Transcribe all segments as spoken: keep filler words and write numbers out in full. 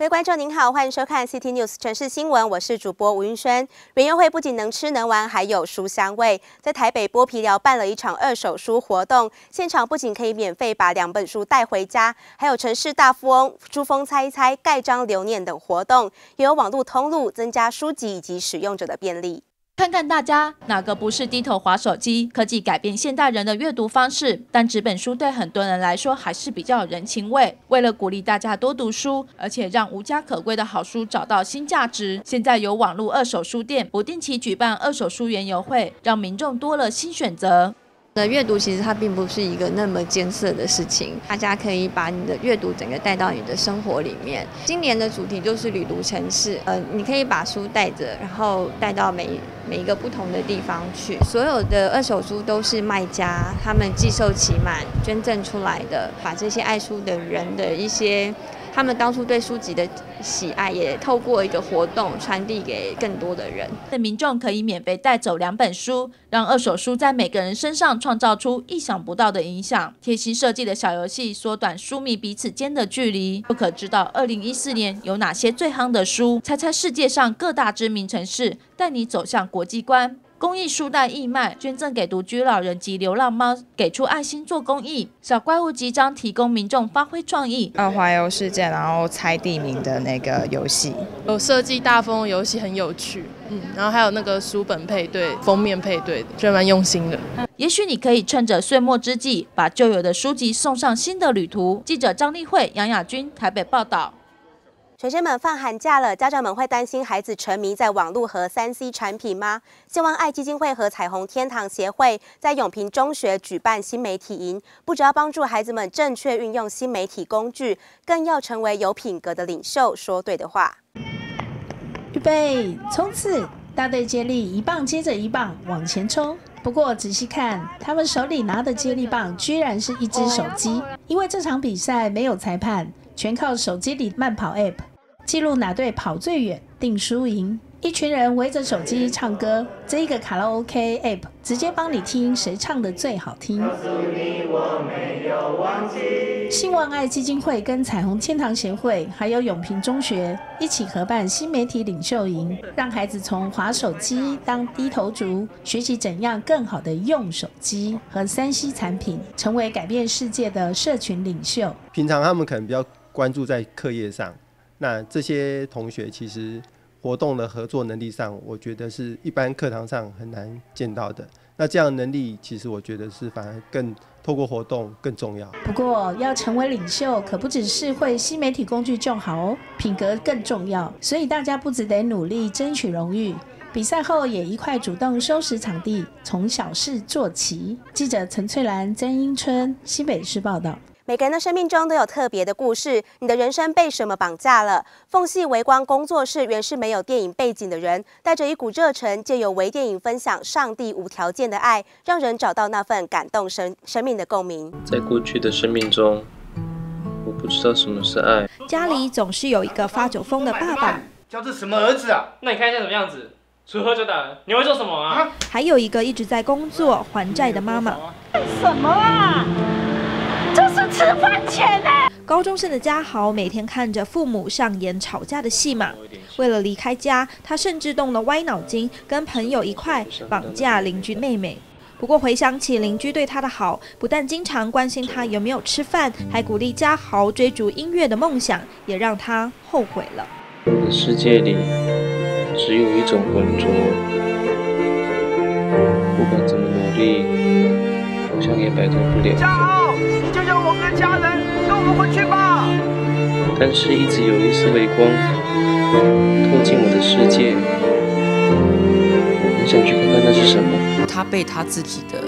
各位观众您好，欢迎收看 C T News 城市新闻，我是主播吴云轩。园游会不仅能吃能玩，还有书香味。在台北剥皮寮办了一场二手书活动，现场不仅可以免费把两本书带回家，还有城市大富翁、珠峰猜一猜、盖章留念等活动，也有网路通路，增加书籍以及使用者的便利。 看看大家哪个不是低头滑手机？科技改变现代人的阅读方式，但纸本书对很多人来说还是比较有人情味。为了鼓励大家多读书，而且让无家可归的好书找到新价值，现在有网络二手书店不定期举办二手书园游会，让民众多了新选择。 那阅读其实它并不是一个那么艰涩的事情，大家可以把你的阅读整个带到你的生活里面。今年的主题就是旅途城市，呃，你可以把书带着，然后带到每每一个不同的地方去。所有的二手书都是卖家他们寄售期满捐赠出来的，把这些爱书的人的一些他们当初对书籍的喜爱，也透过一个活动传递给更多的人。民众可以免费带走两本书，让二手书在每个人身上 创造出意想不到的影响，贴心设计的小游戏缩短书迷彼此间的距离。不可知道二零一四年有哪些最夯的书？猜猜世界上各大知名城市，带你走向国际观。公益书袋义卖，捐赠给独居老人及流浪猫，给出爱心做公益。小怪物集章提供民众发挥创意。啊，环游世界，然后猜地名的那个游戏，有设计大风游戏很有趣。嗯，然后还有那个书本配对、封面配对，觉得蛮用心的。 也许你可以趁着岁末之际，把旧有的书籍送上新的旅途。记者张丽慧、杨雅君台北报道。 学生们放寒假了，家长们会担心孩子沉迷在网络和三 C 产品吗？希望爱基金会和彩虹天堂协会在永平中学举办新媒体营，不只要帮助孩子们正确运用新媒体工具，更要成为有品格的领袖，说对的话。预备，冲刺！大队接力，一棒接着一棒往前冲。 不过仔细看，他们手里拿的接力棒居然是一只手机，因为这场比赛没有裁判，全靠手机里慢跑 App 记录哪队跑最远，定输赢。一群人围着手机唱歌，这一个卡拉 OK App 直接帮你听谁唱的最好听。信望爱基金会跟彩虹天堂协会还有永平中学一起合办新媒体领袖营，让孩子从滑手机当低头族，学习怎样更好的用手机和三 C 产品，成为改变世界的社群领袖。平常他们可能比较关注在课业上，那这些同学其实 活动的合作能力上，我觉得是一般课堂上很难见到的。那这样的能力，其实我觉得是反而更透过活动更重要。不过，要成为领袖，可不只是会新媒体工具就好哦，品格更重要。所以大家不只得努力争取荣誉，比赛后也一块主动收拾场地，从小事做起。记者陈翠兰、曾英春，新北市报道。 每个人的生命中都有特别的故事，你的人生被什么绑架了？缝隙微光工作室原是没有电影背景的人，带着一股热忱，借由微电影分享上帝无条件的爱，让人找到那份感动生生命的共鸣。在过去的生命中，我不知道什么是爱。家里总是有一个发酒疯的爸爸，叫这什么儿子啊？那你看一下什么样子？除喝就打人，你会做什么啊？啊还有一个一直在工作还债的妈妈。干什么啊？ 就是吃饭钱呢。高中生的嘉豪每天看着父母上演吵架的戏码，为了离开家，他甚至动了歪脑筋，跟朋友一块绑架邻居妹妹。不过回想起邻居对他的好，不但经常关心他有没有吃饭，还鼓励嘉豪追逐音乐的梦想，也让他后悔了。我的世界里只有一种浑浊，不管怎么努力，好像也摆脱不了。嘉豪， 我们的家人，跟我们回去吧。但是，一直有一丝微光透进我的世界，我很想去看看那是什么。他被他自己的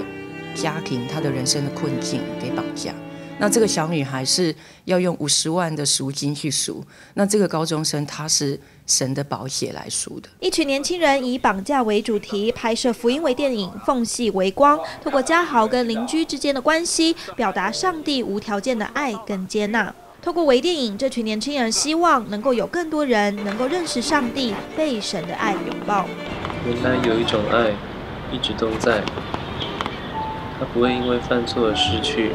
家庭、他的人生的困境给绑架。那这个小女孩是要用五十万的赎金去赎，那这个高中生他是 神的宝血来赎的。一群年轻人以绑架为主题拍摄福音微电影《缝隙微光》，透过嘉豪跟邻居之间的关系，表达上帝无条件的爱跟接纳。透过微电影，这群年轻人希望能够有更多人能够认识上帝，被神的爱拥抱。原来有一种爱一直都在，它不会因为犯错而失去。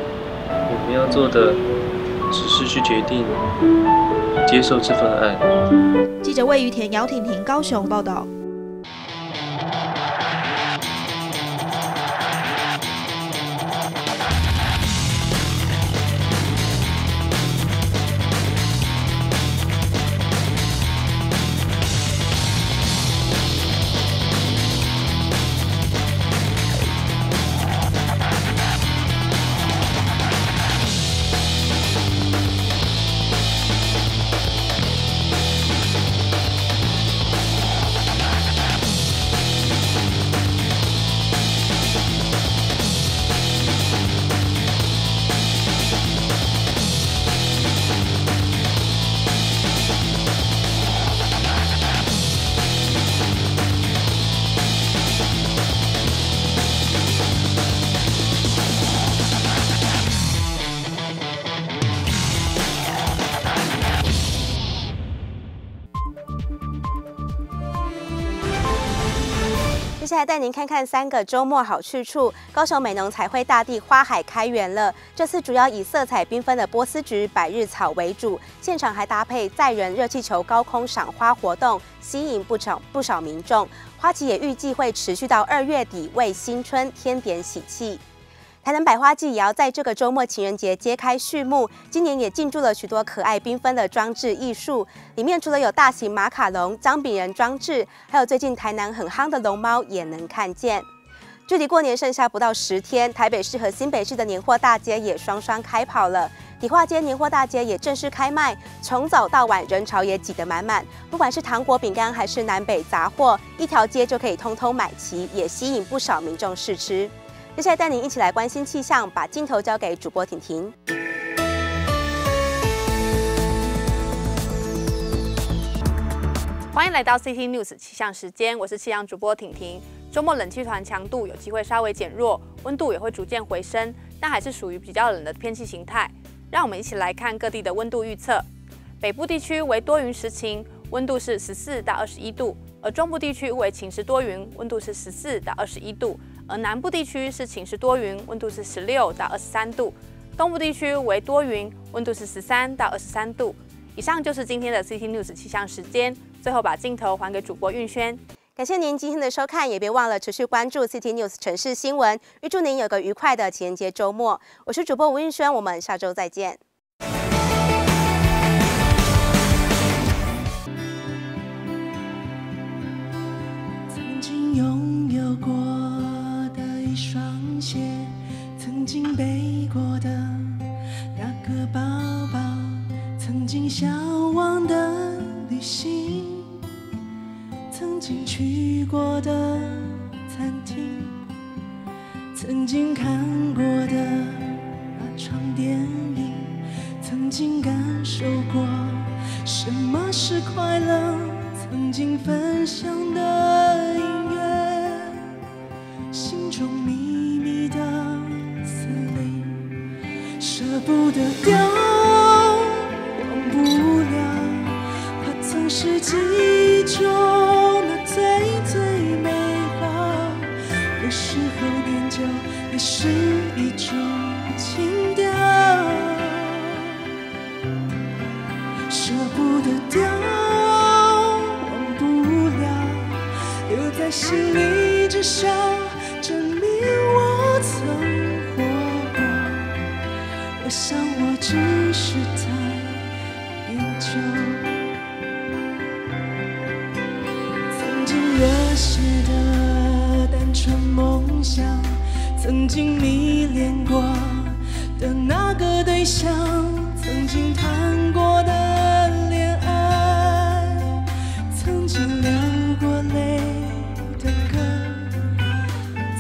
我们要做的只是去决定接受这份爱。记者魏于田、姚婷婷高雄报道。接下来带您看看三个周末好去处。高雄美浓彩绘大地花海开园了，这次主要以色彩缤纷的波斯菊、百日草为主，现场还搭配载人热气球高空赏花活动，吸引不少不少民众。花期也预计会持续到二月底，为新春添点喜气。 台南百花季也要在这个周末情人节揭开序幕，今年也进驻了许多可爱缤纷的装置艺术，里面除了有大型马卡龙、张饼人装置，还有最近台南很夯的龙猫也能看见。距离过年剩下不到十天，台北市和新北市的年货大街也双双开跑了。 迪化街年货大街也正式开卖，从早到晚人潮也挤得满满。不管是糖果、饼干还是南北杂货，一条街就可以通通买齐，也吸引不少民众试吃。接下来带您一起来关心气象，把镜头交给主播婷婷。欢迎来到 C T News 气象时间，我是气象主播婷婷。周末冷气团强度有机会稍微减弱，温度也会逐渐回升，但还是属于比较冷的天气形态。 让我们一起来看各地的温度预测。北部地区为多云时晴，温度是十四到二十一度；而中部地区为晴时多云，温度是十四到二十一度；而南部地区是晴时多云，温度是十六到二十三度；东部地区为多云，温度是十三到二十三度。以上就是今天的 C T News 气象时间。最后把镜头还给主播韵轩。感谢您今天的收看，也别忘了持续关注 C T News 城市新闻。预祝您有个愉快的情人节周末。我是主播吴韵轩，我们下周再见。曾经拥有过的一双鞋，曾经背过的那个包包，曾经向往的旅行。 曾经去过的餐厅，曾经看过的那场电影，曾经感受过什么是快乐，曾经分享的音乐，心中秘密的思虑，舍不得丢，忘不了，它曾是记忆中。 最最美好，有时候念旧也是一种情调，舍不得丢，忘不了，留在心里，至少证明我曾活过。我想，我只是太念旧。 儿时的单纯梦想，曾经迷恋过的那个对象，曾经谈过的恋爱，曾经流过泪的歌，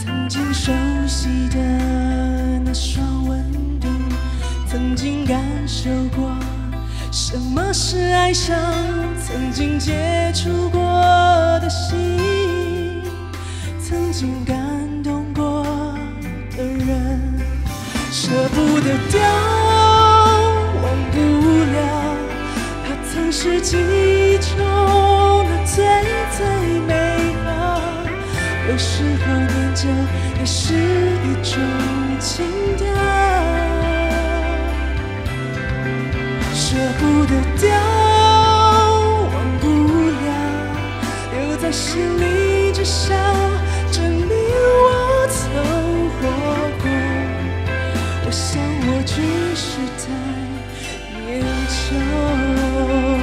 曾经熟悉的那双温度，曾经感受过什么是爱上，曾经接触过的心。 曾经感动过的人，舍不得丢，忘不了，它曾是记忆中的最最美好。有时候念旧也是一种情调。舍不得掉，忘不了，留在心里至少证明我曾活过。我想我只是太念旧。哎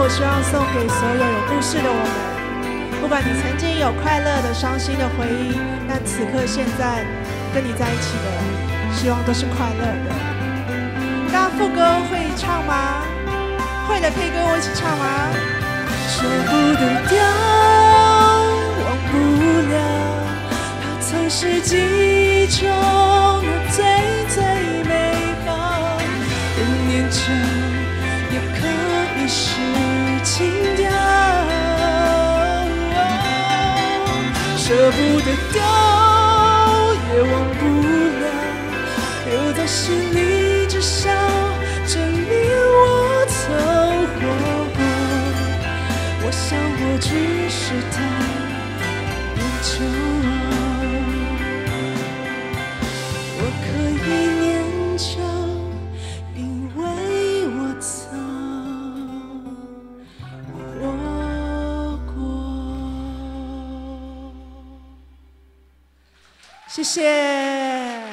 我希望送给所有有故事的我们，不管你曾经有快乐的、伤心的回忆，但此刻现在跟你在一起的，希望都是快乐的。大家副歌会唱吗？会的，可以跟我一起唱吗？舍不得掉，忘不了，它曾是记忆中的最最美好，人念旧也可以是。 情调，舍不得掉，也忘不了，留在心里至少证明我曾活过。我想我只是太念旧，我可以念旧。 谢谢。